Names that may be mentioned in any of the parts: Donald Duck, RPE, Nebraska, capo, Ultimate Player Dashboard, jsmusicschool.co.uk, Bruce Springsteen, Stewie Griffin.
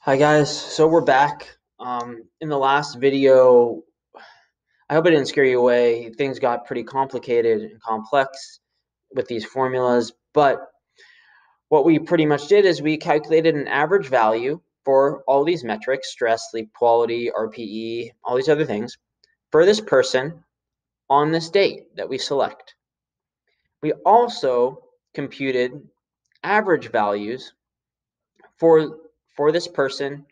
Hi guys, so we're back. In the last video, I hope I didn't scare you away. Things got pretty complicated and complex with these formulas, but what we pretty much did is we calculated an average value for all these metrics, stress, sleep quality, RPE, all these other things, for this person on this date that we select. We also computed average values for this person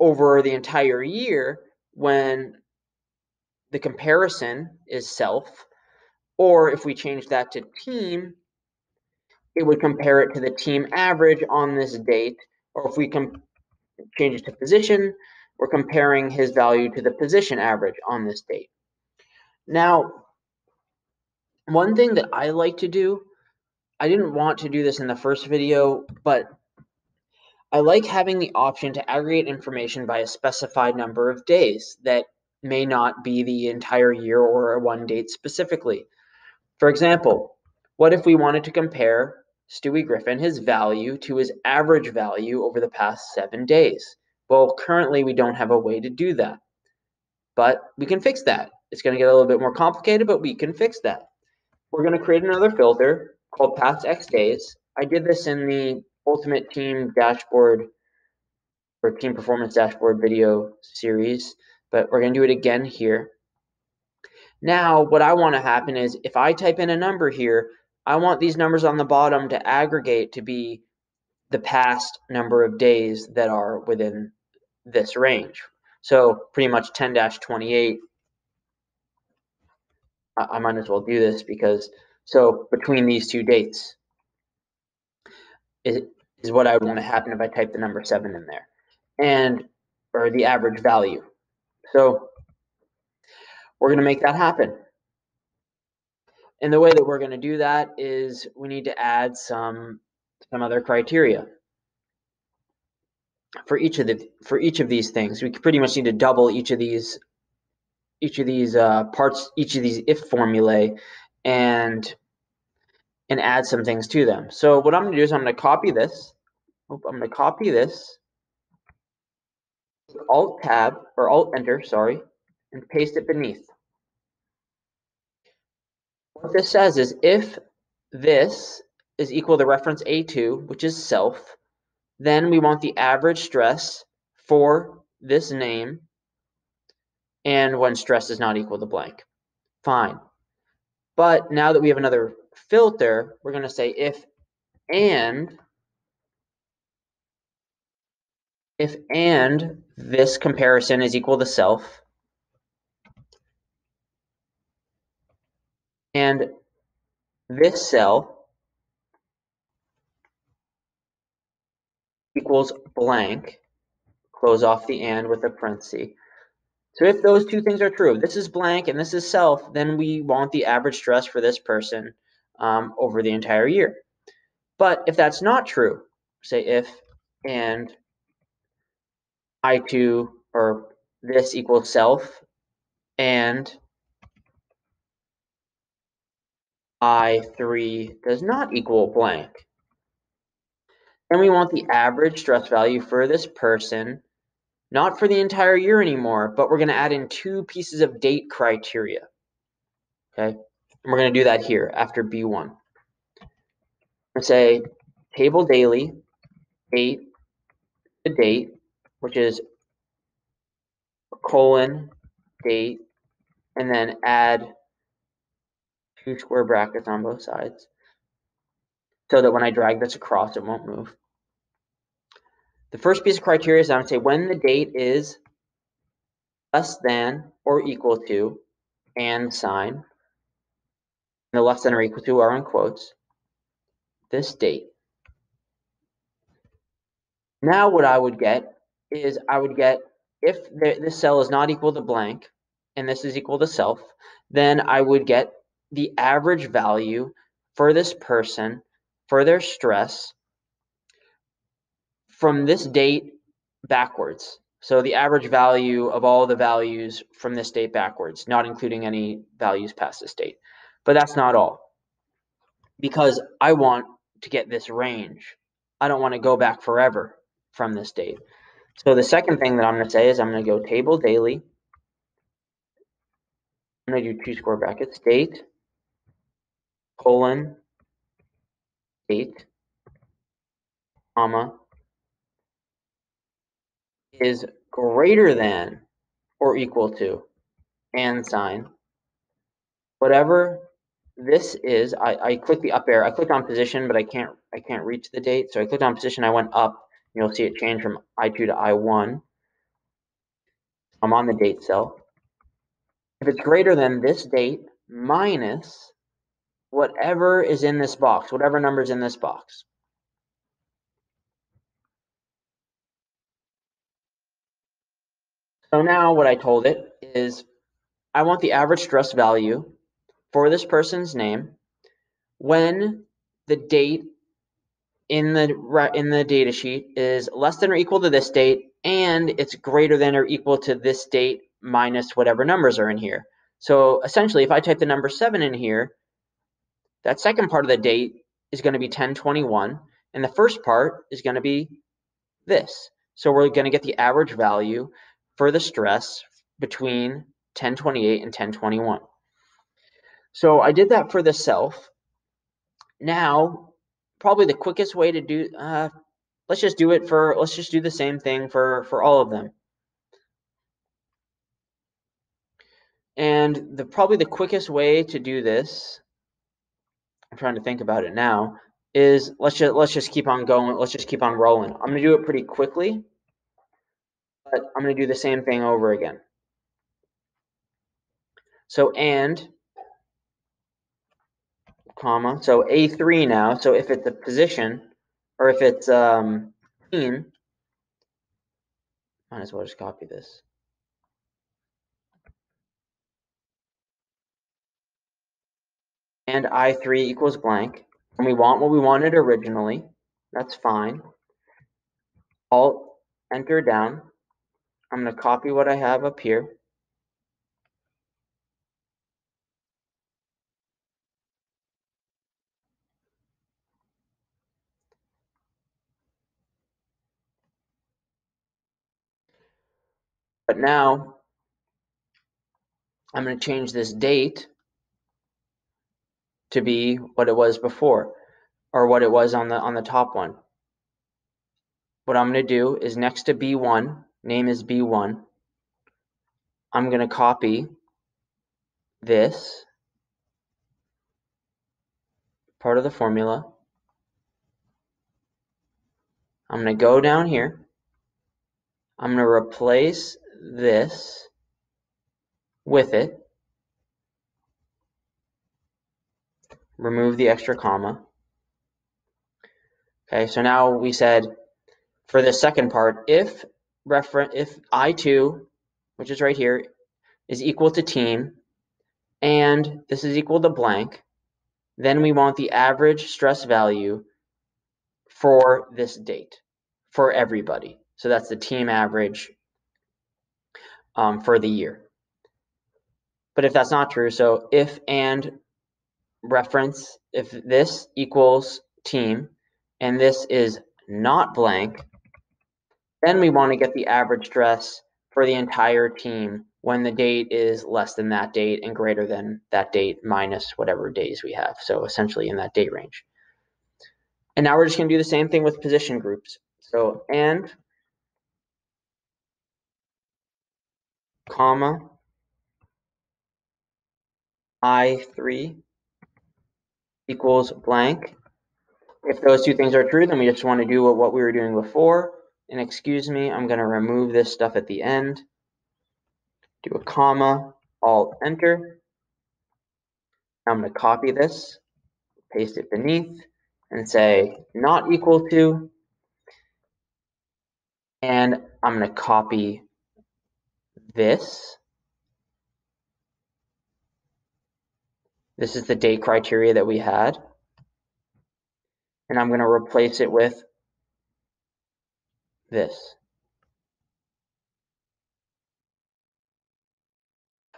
over the entire year when the comparison is self, or if we change that to team, it would compare it to the team average on this date, or if we change it to position, we're comparing his value to the position average on this date. Now, one thing that I like to do, I didn't want to do this in the first video, but I like having the option to aggregate information by a specified number of days that may not be the entire year or one date specifically. For example, what if we wanted to compare Stewie Griffin, his value, to his average value over the past 7 days? Well, currently we don't have a way to do that, but we can fix that. It's going to get a little bit more complicated, but we can fix that. We're going to create another filter called past X days. I did this in the Ultimate Team Dashboard or Team Performance Dashboard video series, but we're going to do it again here. Now, what I want to happen is if I type in a number here, I want these numbers on the bottom to aggregate to be the past number of days that are within this range. So pretty much 10-28. I might as well do this because so between these two dates is what I would want to happen if I type the number 7 in there, and or the average value. So we're going to make that happen. And the way that we're going to do that is we need to add some other criteria for each of these things. We pretty much need to double each of these if formulae and add some things to them. So what I'm going to do is I'm going to copy this. Alt-Tab, or Alt-Enter, sorry, and paste it beneath. What this says is if this is equal to reference A2, which is self, then we want the average stress for this name and when stress is not equal to blank. Fine. But now that we have another filter, we're going to say if and this comparison is equal to self and this cell equals blank, close off the and with a parenthesis. So if those two things are true, this is blank and this is self, then we want the average stress for this person over the entire year. But if that's not true, say if and I2 or this equals self and I3 does not equal blank, then we want the average stress value for this person, not for the entire year anymore, but we're going to add in two pieces of date criteria. Okay, and we're going to do that here after B1. Let's say table daily, date to date, which is colon, date, and then add two square brackets on both sides so that when I drag this across, it won't move. The first piece of criteria is I'm going to say when the date is less than or equal to and sign, and the less than or equal to are in quotes, this date. Now what I would get is I would get if this cell is not equal to blank and this is equal to self, then I would get the average value for this person for their stress from this date backwards. So the average value of all the values from this date backwards, not including any values past this date. But that's not all, because I want to get this range. I don't want to go back forever. from this date. So the second thing that I'm going to say is I'm going to go table daily. I'm going to do two square brackets, date, colon, date, comma, is greater than or equal to, and sign, whatever this is. I clicked the up arrow. I clicked on position, but I can't reach the date. So I clicked on position. I went up. You'll see it change from I2 to I1. I'm on the date cell. If it's greater than this date minus whatever is in this box, whatever number is in this box. So now what I told it is I want the average stress value for this person's name when the date in the data sheet is less than or equal to this date, and it's greater than or equal to this date minus whatever numbers are in here. So essentially, if I type the number 7 in here, that second part of the date is going to be 10/21, and the first part is going to be this. So we're going to get the average value for the stress between 10/28 and 10/21. So I did that for the self. Now, probably the quickest way to do, let's just do the same thing for all of them. And probably the quickest way to do this, I'm trying to think about it now, is let's just keep on going. Let's just keep on rolling. I'm going to do it pretty quickly, but I'm going to do the same thing over again. So and, comma, so A3 now. So if it's a position, or if it's team, might as well just copy this. And I3 equals blank, and we want what we wanted originally. That's fine. Alt, enter down. I'm going to copy what I have up here. But now I'm going to change this date to be what it was before, or what it was on the top one. What I'm going to do is next to B1, name is B1. I'm going to copy this part of the formula. I'm going to go down here. I'm going to replace this with it. Remove the extra comma. Okay, so now we said for the second part, if I2, which is right here, is equal to team, and this is equal to blank, then we want the average stress value for this date for everybody. So that's the team average for the year. But if that's not true, so if and reference, if this equals team and this is not blank, then we want to get the average stress for the entire team when the date is less than that date and greater than that date minus whatever days we have. So essentially in that date range. And now we're just going to do the same thing with position groups. So and, comma, I3 equals blank. If those two things are true, then we just want to do what we were doing before. And excuse me, I'm going to remove this stuff at the end. Do a comma, alt, enter. I'm going to copy this, paste it beneath, and say not equal to. And I'm going to copy this. This is the date criteria that we had. And I'm going to replace it with this.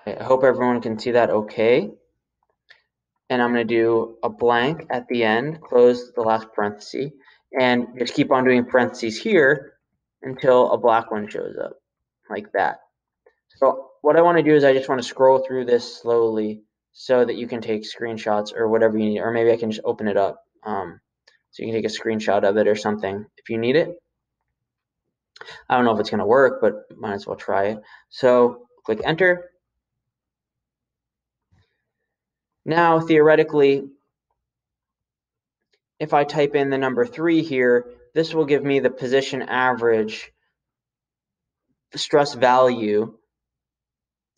Okay, I hope everyone can see that okay. And I'm going to do a blank at the end, close the last parenthesis, and just keep on doing parentheses here until a black one shows up, like that. So what I want to do is I just want to scroll through this slowly so that you can take screenshots or whatever you need, or maybe I can just open it up so you can take a screenshot of it or something if you need it. I don't know if it's going to work, but might as well try it. So click enter. Now, theoretically, if I type in the number 3 here, this will give me the position average stress value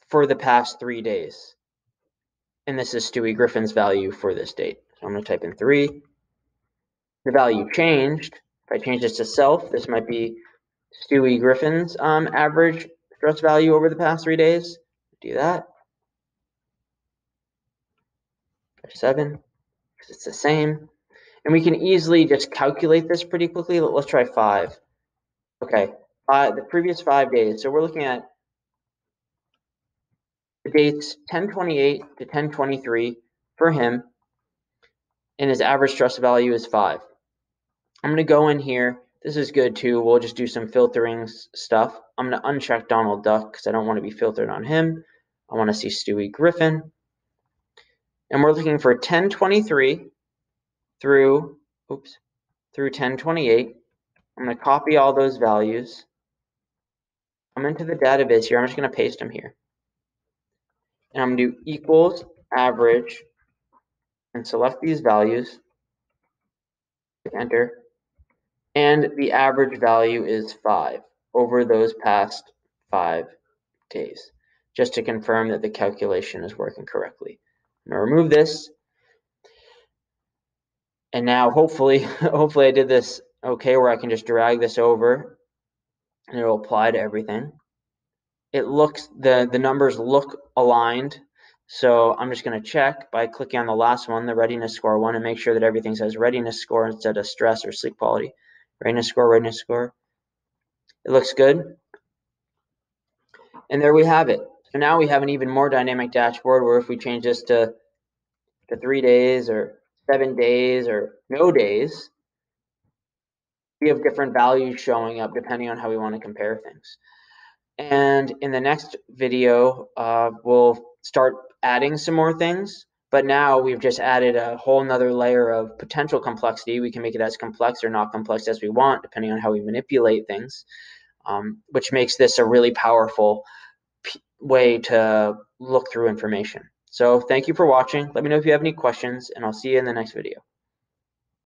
for the past 3 days. And this is Stewie Griffin's value for this date. So I'm going to type in 3. The value changed. If I change this to self, this might be Stewie Griffin's average stress value over the past 3 days. Do that. 7, because it's the same. And we can easily just calculate this pretty quickly. Let's try 5. Okay, the previous 5 days. So we're looking at the dates 10/28 to 10/23 for him, and his average stress value is 5. I'm going to go in here. This is good too. We'll just do some filtering stuff. I'm going to uncheck Donald Duck because I don't want to be filtered on him. I want to see Stewie Griffin. And we're looking for 10/23 through 10/28. I'm going to copy all those values. I'm into the database here. I'm just going to paste them here. And I'm going to do equals average and select these values. Click enter. And the average value is 5 over those past 5 days, just to confirm that the calculation is working correctly. I'm gonna remove this. And now hopefully I did this okay, where I can just drag this over and it'll apply to everything. It looks, the numbers look aligned. So I'm just gonna check by clicking on the last one, the readiness score one, and make sure that everything says readiness score instead of stress or sleep quality. Readiness score, readiness score. It looks good. And there we have it. So now we have an even more dynamic dashboard where if we change this to 3 days or 7 days or no days, we have different values showing up depending on how we want to compare things. And in the next video, we'll start adding some more things. But now we've just added a whole nother layer of potential complexity. We can make it as complex or not complex as we want, depending on how we manipulate things, which makes this a really powerful way to look through information. So thank you for watching. Let me know if you have any questions, and I'll see you in the next video.